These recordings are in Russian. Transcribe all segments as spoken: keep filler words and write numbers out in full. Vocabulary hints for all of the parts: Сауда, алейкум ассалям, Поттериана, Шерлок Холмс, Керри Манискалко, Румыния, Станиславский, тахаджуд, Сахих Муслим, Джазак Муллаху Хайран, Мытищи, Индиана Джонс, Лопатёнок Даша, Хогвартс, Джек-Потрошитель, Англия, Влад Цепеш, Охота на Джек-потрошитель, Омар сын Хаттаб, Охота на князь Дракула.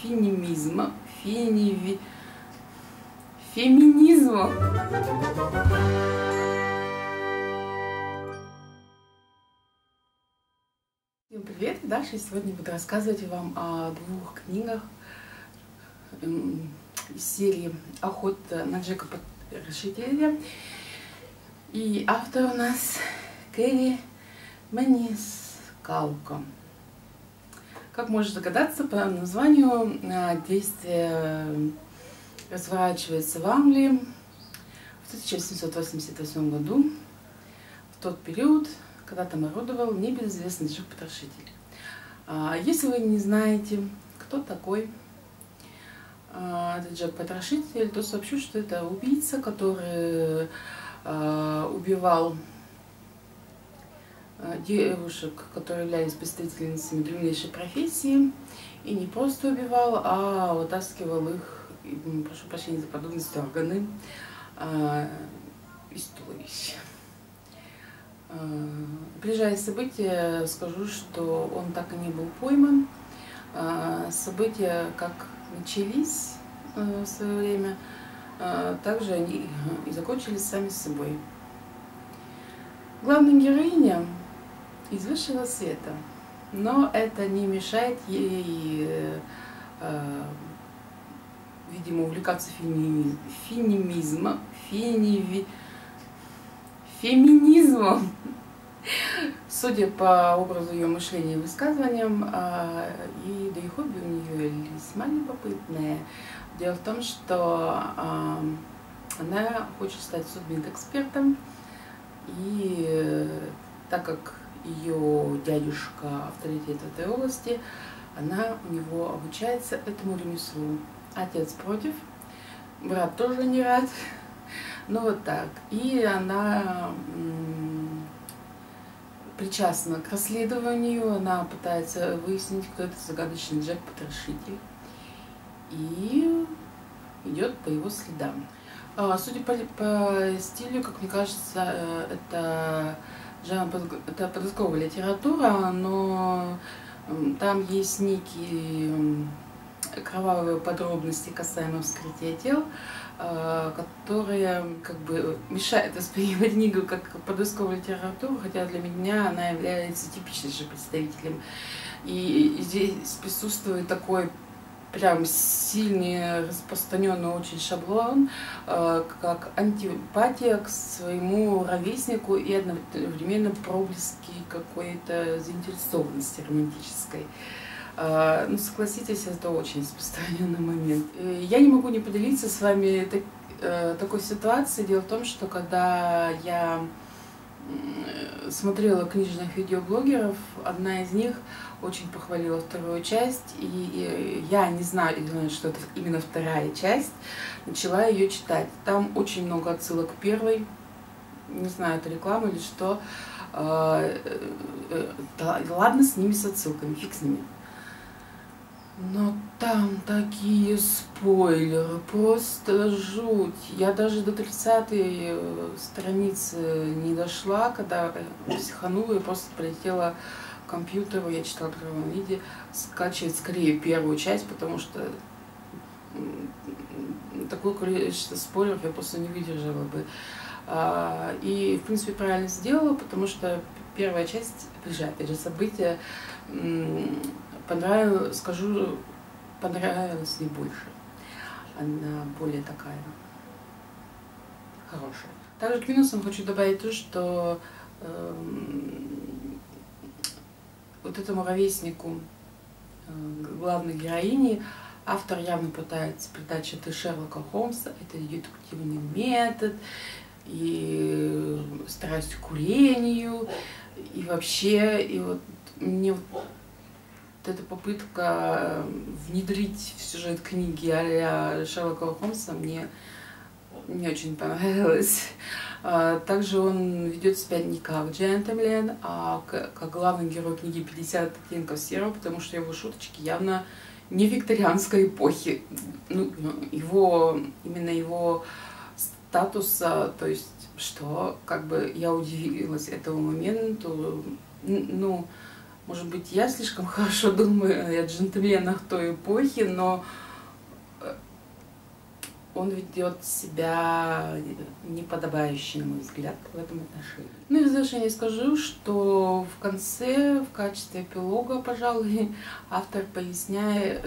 феминизма, феневи, феминизма. Всем привет, Даша. Сегодня буду рассказывать вам о двух книгах из серии «Охота на Джека-Потрошителя». И автор у нас Керри Манискалко. Как можно догадаться, по названию действие разворачивается в Англии в тысяча восемьсот восемьдесят восьмом году, в тот период, когда там орудовал небезызвестный Джек-Потрошитель. Если вы не знаете, кто такой этот Джек-Потрошитель, то сообщу, что это убийца, который убивал девушек, которые являлись представительницами древнейшей профессии, и не просто убивал, а вытаскивал их, прошу прощения за подробности, органы э, из туловища. Э, ближайшие события скажу, что он так и не был пойман. Э, события как начались э, в свое время, э, также они и закончились сами собой. Главная героиня из высшего света, но это не мешает ей, э, видимо, увлекаться фемини... феминизмом, фени... феминизмом. Судя по образу ее мышления и высказываниям, э, и да и хобби у нее весьма любопытное. Дело в том, что э, она хочет стать судмедэкспертом, и э, так как ее дядюшка авторитет в этой области, она у него обучается этому ремеслу. Отец против, брат тоже не рад, ну вот так. И она м-м, причастна к расследованию, она пытается выяснить, кто это загадочный Джек-Потрошитель, и идет по его следам. А, судя по, по стилю, как мне кажется, это Это подростковая литература, но там есть некие кровавые подробности касаемо вскрытия тел, которые как бы мешают воспринимать книгу как подростковую литературу, хотя для меня она является типичным же представителем. И здесь присутствует такой прям сильный, распространенный очень шаблон, как антипатия к своему ровеснику и одновременно проблески какой-то заинтересованности романтической. Ну, согласитесь, это очень распространенный момент. Я не могу не поделиться с вами такой ситуацией. Дело в том, что когда я смотрела книжных видеоблогеров, одна из них очень похвалила вторую часть, и я, не знаю, что это именно вторая часть, начала ее читать. Там очень много отсылок к первой, не знаю, это реклама или что. Ладно, с ними, с отсылками, фиг с ними. Но там такие спойлеры, просто жуть. Я даже до тридцатой страницы не дошла, когда психанула и просто полетела к компьютеру. Я читала в первом виде, скачивать скорее первую часть, потому что такое количество спойлеров я просто не выдержала бы. И, в принципе, правильно сделала, потому что первая часть, опять же, события, понравилось, скажу, понравилось не больше. Она более такая хорошая. Также к минусам хочу добавить то, что э, вот этому ровеснику э, главной героини автор явно пытается придать черты Шерлока Холмса. Это дедуктивный метод и страсть к курению, и вообще, и вот мне вот эта попытка внедрить в сюжет книги а-ля Шерлока Холмса мне не очень понравилась. Также он ведет себя не как джентльмен, а как главный герой книги «пятьдесят оттенков серого», потому что его шуточки явно не викторианской эпохи. Ну, его, именно его статуса, то есть, что, как бы, я удивилась этому моменту, ну, Может быть, я слишком хорошо думаю о джентльменах той эпохи, но он ведет себя неподобающе, на мой взгляд, в этом отношении. Ну и в завершение скажу, что в конце, в качестве эпилога, пожалуй, автор поясняет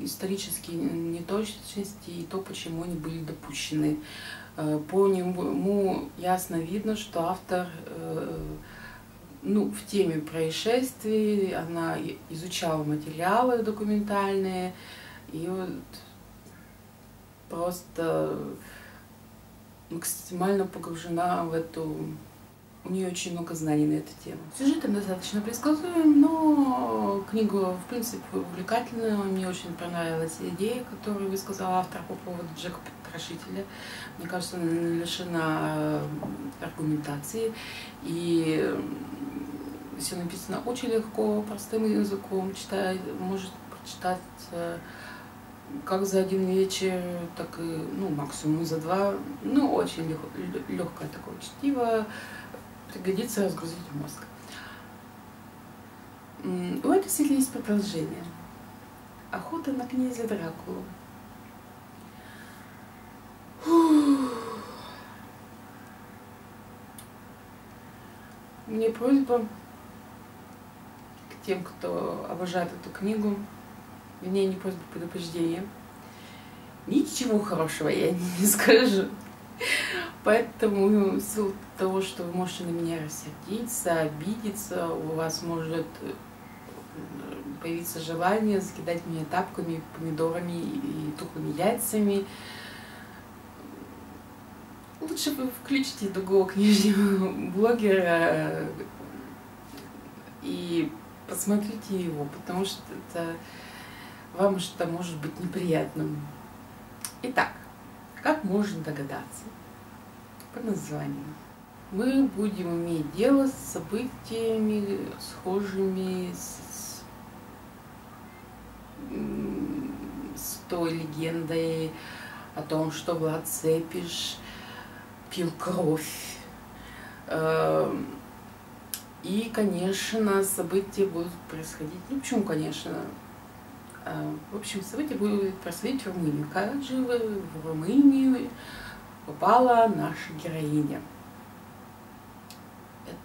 исторические неточности и то, почему они были допущены. По нему ясно видно, что автор ну, в теме происшествий, она изучала материалы документальные, и вот просто максимально погружена в эту... У нее очень много знаний на эту тему. Сюжет достаточно предсказуем, но книга, в принципе, увлекательная. Мне очень понравилась идея, которую высказал автор по поводу Джека-Потрошителя. Мне кажется, она не лишена аргументации. И все написано очень легко, простым языком. Читает, может прочитать как за один вечер, так и, ну, максимум за два. Ну, очень легко, легкое такое чтиво. Пригодится разгрузить мозг. У этой серии есть продолжение. Охота на князя Дракулу. Мне просьба к тем, кто обожает эту книгу, вернее, не просьба, а предупреждение. Ничего хорошего я не скажу. Поэтому в силу того, что вы можете на меня рассердиться, обидеться, у вас может появиться желание закидать меня тапками, помидорами и тухлыми яйцами. Лучше бы включите другого книжного блогера и посмотрите его, потому что это вам что-то может быть неприятным. Итак, как можно догадаться по названию, мы будем иметь дело с событиями, схожими с, с той легендой о том, что Влад Цепеш пил кровь. И, конечно, события будут происходить... Ну, почему, конечно? В общем, события будут происходить в Румынии. Как же в Румынии попала наша героиня?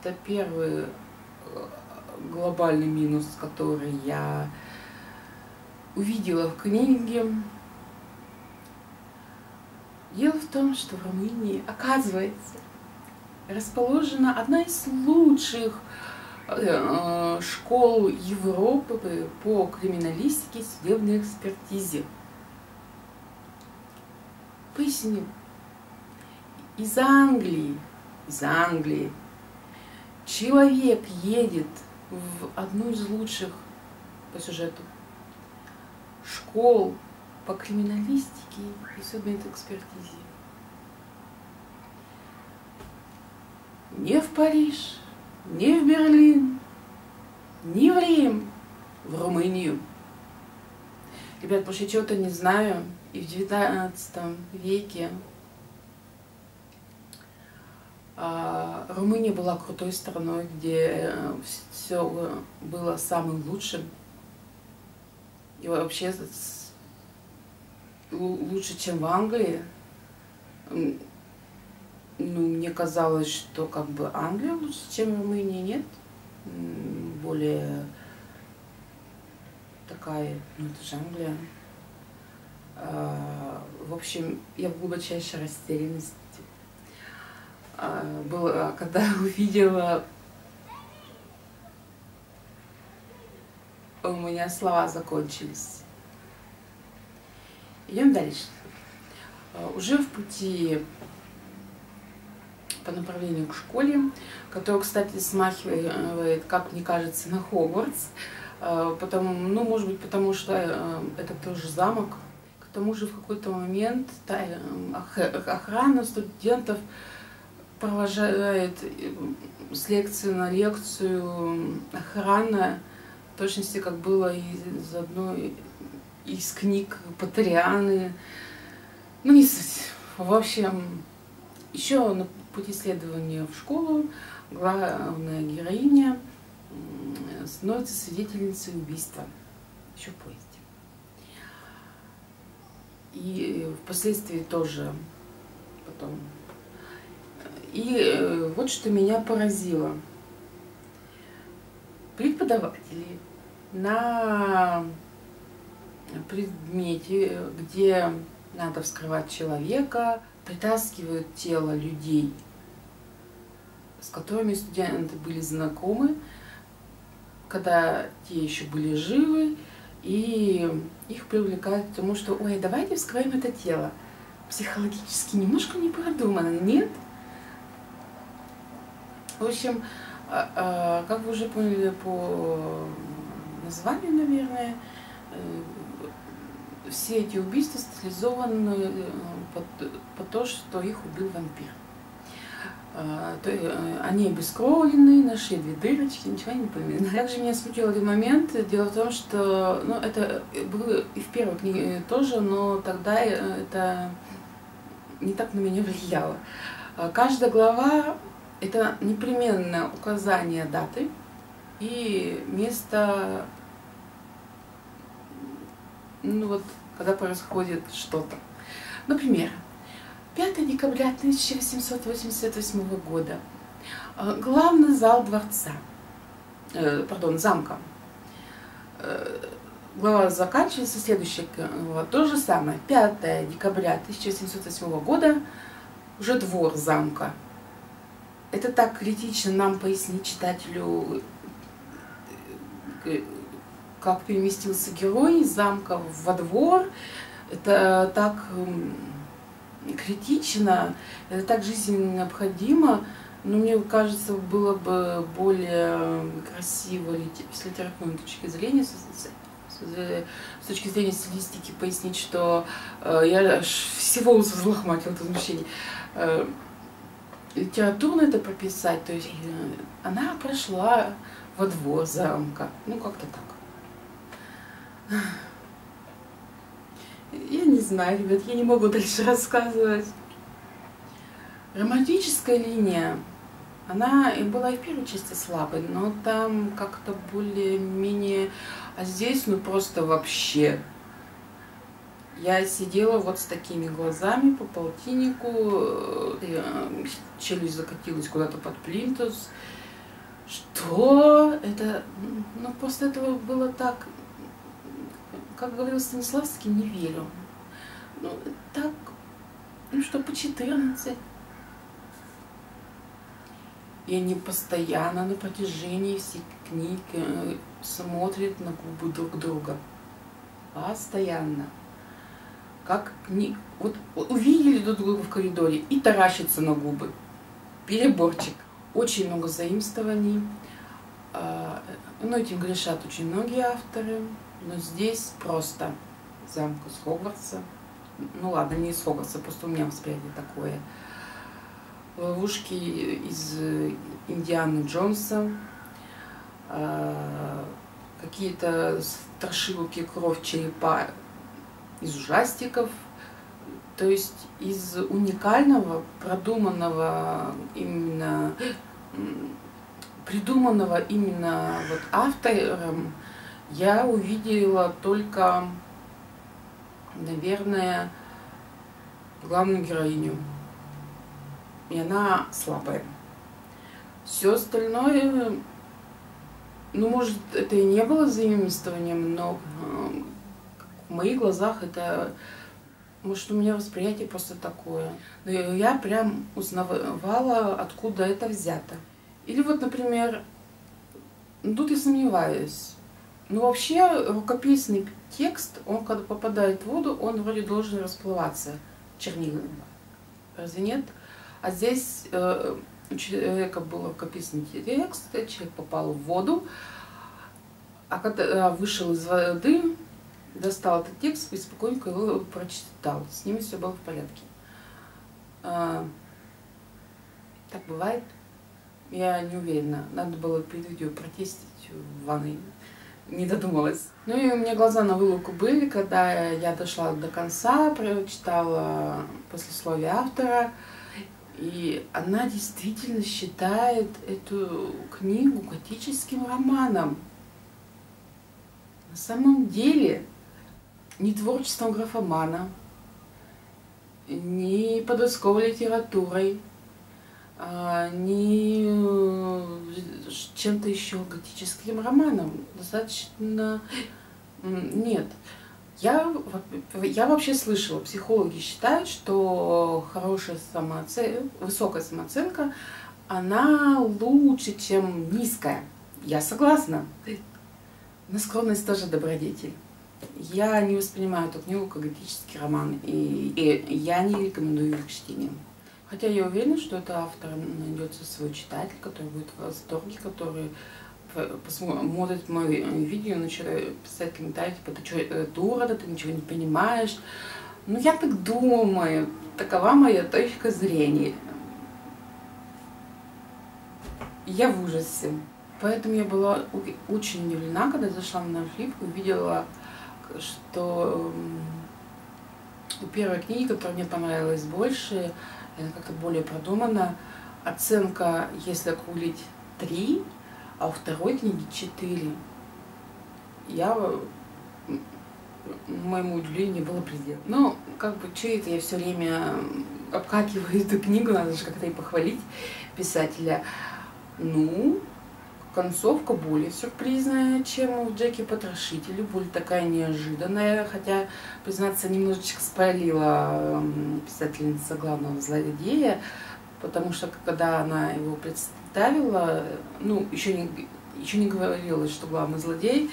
Это первый глобальный минус, который я увидела в книге. Дело в том, что в Румынии, оказывается, расположена одна из лучших школ Европы по криминалистике и судебной экспертизе. Поясню. Из Англии, из Англии человек едет в одну из лучших по сюжету школ по криминалистике и судебной экспертизе. Не в Париж, не в Берлин, не в Рим, в Румынию. Ребят, потому что я чего-то не знаю, и в девятнадцатом веке Румыния была крутой страной, где все было самым лучшим. И вообще лучше, чем в Англии. Ну, мне казалось, что как бы Англия лучше, чем Румыния, нет? Более такая, ну это же Англия. А, в общем, я в глубочайшей растерянности а, была, когда увидела... У меня слова закончились. Идем дальше. А, уже в пути... по направлению к школе, которая, кстати, смахивает, как мне кажется, на Хогвартс. Потому, ну, может быть, потому что это тоже замок. К тому же в какой-то момент охрана студентов провожает с лекции на лекцию охрана, в точности, как было из одной из книг Поттерианы. Ну, не суть. В общем, еще на пути следования в школу главная героиня становится свидетельницей убийства еще в поезде. И впоследствии тоже потом. И вот что меня поразило. Преподаватели на предмете, где надо вскрывать человека, притаскивают тело людей, с которыми студенты были знакомы, когда те еще были живы, и их привлекают к тому, что «Ой, давайте вскроем это тело». Психологически немножко не продумано, нет? В общем, как вы уже поняли по названию, наверное, все эти убийства стилизованы по то, что их убил вампир. Они обескровлены, нашли две дырочки, ничего не помню. Также меня смутил один момент. Дело в том, что ну, это было и в первой книге тоже, но тогда это не так на меня влияло. Каждая глава — это непременно указание даты и место, ну вот, когда происходит что-то. Например, пятое декабря тысяча семьсот восемьдесят восьмого года. Главный зал дворца, э, пардон, замка. Э, глава заканчивается, следующая глава. То же самое. пятое декабря тысяча семьсот восьмого года уже двор замка. Это так критично нам пояснить читателю, как переместился герой из замка во двор. Это так критично, это так жизненно необходимо, но мне кажется, было бы более красиво с литературной точки зрения, с точки зрения стилистики пояснить, что э, я всего взлохматила это возмущение. Э, литературно это прописать, то есть э, она прошла во двор замка, ну как-то так. Я не знаю, ребят, я не могу дальше рассказывать. Романтическая линия, она была и в первой части слабой, но там как-то более-менее, а здесь ну просто вообще. Я сидела вот с такими глазами по полтиннику, челюсть закатилась куда-то под плинтус. Что? Это, ну после этого было так. Как говорил Станиславский, не верю. Ну, так, ну что, по четырнадцать. И они постоянно на протяжении всей книги смотрят на губы друг друга. Постоянно. Как книг... Вот увидели друг друга в коридоре и таращатся на губы. Переборчик. Очень много заимствований. Но этим грешат очень многие авторы. Но здесь просто замка с Хогвартса. Ну ладно, не из Хогвартса, просто у меня восприятие такое. Ловушки из Индианы Джонса. Какие-то страшилки, кровь, черепа из ужастиков. То есть из уникального, продуманного именно... Придуманного именно вот автором, я увидела только, наверное, главную героиню. И она слабая. Все остальное, ну, может, это и не было заимствованием, но в моих глазах это, может, у меня восприятие просто такое. Но я прям узнавала, откуда это взято. Или вот, например, тут я сомневаюсь. Но вообще рукописный текст, он когда попадает в воду, он вроде должен расплываться чернилами. Разве нет? А здесь э, у человека был рукописный текст, человек попал в воду, а когда вышел из воды, достал этот текст и спокойненько его прочитал. С ним все было в порядке. Э, так бывает. Я не уверена. Надо было перед видео протестить в ванной. Не додумалась. Ну и у меня глаза на вылуку были, когда я дошла до конца, прочитала послесловие автора. И она действительно считает эту книгу готическим романом. На самом деле, ни творчеством графомана, ни подростковой литературой, ни чем-то еще готическим романом. Достаточно... Нет. Я, я вообще слышала, психологи считают, что хорошая самооценка, высокая самооценка, она лучше, чем низкая. Я согласна. Но скромность тоже добродетель. Я не воспринимаю эту книгу как готический роман, и, и я не рекомендую ее к чтению. Хотя я уверена, что этот автор найдется свой читатель, который будет в восторге, который посмотрит мое видео, начинает писать комментарии, типа, ты что, дура, ты ничего не понимаешь. Ну, я так думаю, такова моя точка зрения. Я в ужасе. Поэтому я была очень удивлена, когда зашла на Флип и увидела, что у первой книги, которая мне понравилась больше, она как-то более продумана, оценка, если округлить, три, а у второй книги четыре. Я... Моему удивлению не было предела. Ну, как бы, че это я все время обкакиваю эту книгу, надо же как-то и похвалить писателя. Ну, концовка более сюрпризная, чем у Джеки-Потрошителя, более такая неожиданная, хотя, признаться, немножечко спалила писательница главного злодея, потому что, когда она его представила, ну, еще не, еще не говорилось, что главный злодей,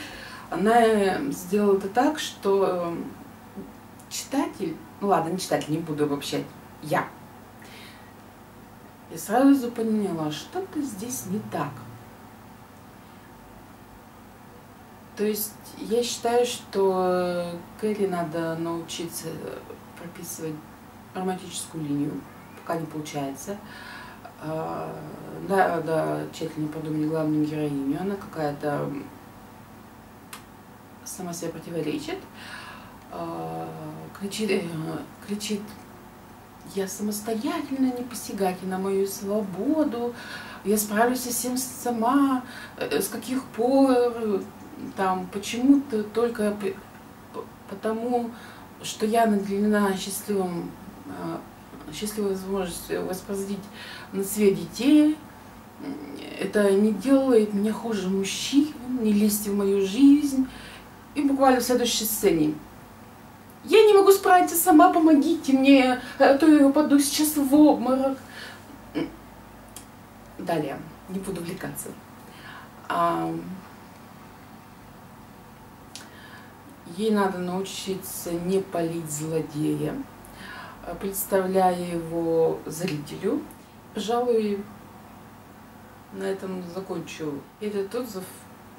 она сделала это так, что читатель, ну ладно, не читатель, не буду обобщать, я, я сразу поняла, что-то здесь не так. То есть я считаю, что Керри надо научиться прописывать романтическую линию, пока не получается. Да, да, тщательно продумать главную героиню, она какая-то сама себя противоречит, кричит, кричит, я самостоятельно, не посягайте на мою свободу, я справлюсь со всем сама, с каких пор... Там почему-то только потому, что я наделена счастливым, счастливой возможностью воспроизводить на свет детей, это не делает меня хуже мужчин, не лезьте в мою жизнь. И буквально в следующей сцене. Я не могу справиться сама, помогите мне, а то я упаду сейчас в обморок. Далее, не буду увлекаться. Ей надо научиться не палить злодея, представляя его зрителю. Пожалуй, на этом закончу этот отзыв.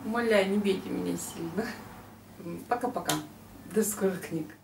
Умоляю, не бейте меня сильно. Пока-пока. До скорых книг.